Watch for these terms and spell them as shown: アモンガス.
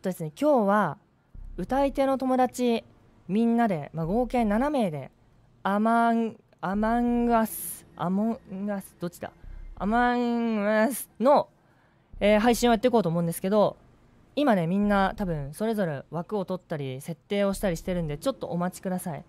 ですね、今日は歌い手の友達みんなで、合計7名でアモンガスどっちだアマンガスの、配信をやっていこうと思うんですけど、今ねみんな多分それぞれ枠を取ったり設定をしたりしてるんで、ちょっとお待ちください。